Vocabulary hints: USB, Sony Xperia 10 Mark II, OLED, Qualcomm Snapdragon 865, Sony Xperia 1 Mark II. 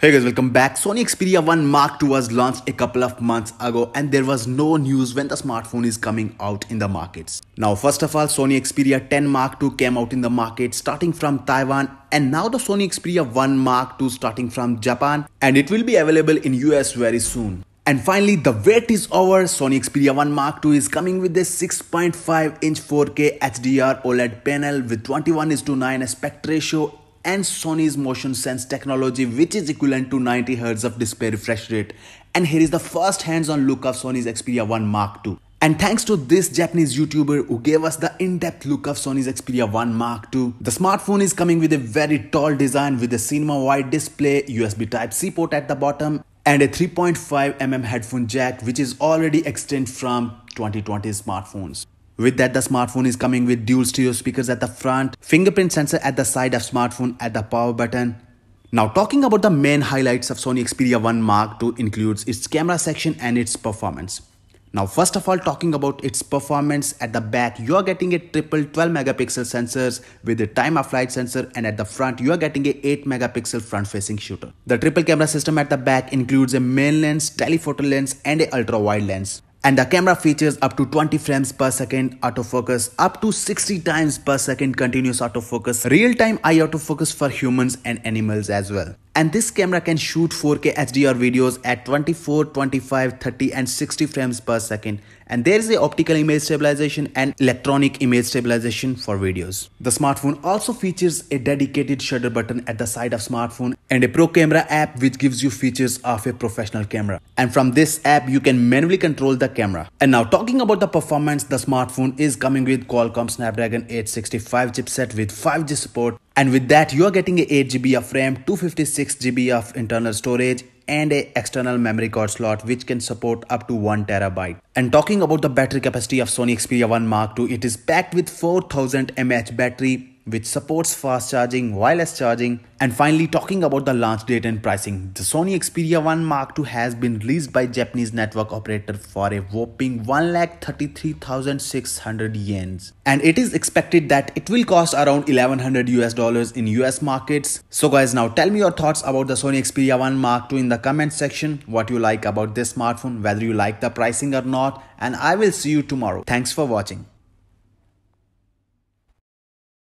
Hey guys, welcome back. Sony Xperia 1 Mark II was launched a couple of months ago and there was no news when the smartphone is coming out in the markets. Now first of all, Sony Xperia 10 Mark II came out in the market starting from Taiwan, and now the Sony Xperia 1 Mark II starting from Japan, and it will be available in US very soon. And finally, the wait is over. Sony Xperia 1 Mark II is coming with a 6.5 inch 4K HDR OLED panel with 21:9 aspect ratio and Sony's motion sense technology, which is equivalent to 90 Hz of display refresh rate. And here is the first hands-on look of Sony's Xperia 1 Mark II. And thanks to this Japanese YouTuber who gave us the in-depth look of Sony's Xperia 1 Mark II. The smartphone is coming with a very tall design with a cinema-wide display, USB Type-C port at the bottom, and a 3.5mm headphone jack, which is already extended from 2020 smartphones. With that, the smartphone is coming with dual stereo speakers at the front, fingerprint sensor at the side of smartphone at the power button. Now talking about the main highlights of Sony Xperia 1 Mark II includes its camera section and its performance. Now first of all, talking about its performance, at the back you are getting a triple 12 megapixel sensors with a time of flight sensor, and at the front you are getting a 8 megapixel front facing shooter. The triple camera system at the back includes a main lens, telephoto lens and a ultra wide lens. And the camera features up to 20 frames per second autofocus, up to 60 times per second continuous autofocus, real-time eye autofocus for humans and animals as well. And this camera can shoot 4K HDR videos at 24, 25, 30 and 60 frames per second. And there is the optical image stabilization and electronic image stabilization for videos. The smartphone also features a dedicated shutter button at the side of smartphone and a pro camera app which gives you features of a professional camera. And from this app you can manually control the camera. And now talking about the performance, the smartphone is coming with Qualcomm Snapdragon 865 chipset with 5G support. And with that, you are getting a 8GB of RAM, 256GB of internal storage and a external memory card slot which can support up to 1TB. And talking about the battery capacity of Sony Xperia 1 Mark II, it is packed with 4000 mAh battery which supports fast charging, wireless charging. And finally, talking about the launch date and pricing, the Sony Xperia 1 Mark II has been released by Japanese network operator for a whopping 1,33,600 yen. And it is expected that it will cost around $1,100 in US markets. So guys, now tell me your thoughts about the Sony Xperia 1 Mark II in the comment section, what you like about this smartphone, whether you like the pricing or not, and I will see you tomorrow. Thanks for watching.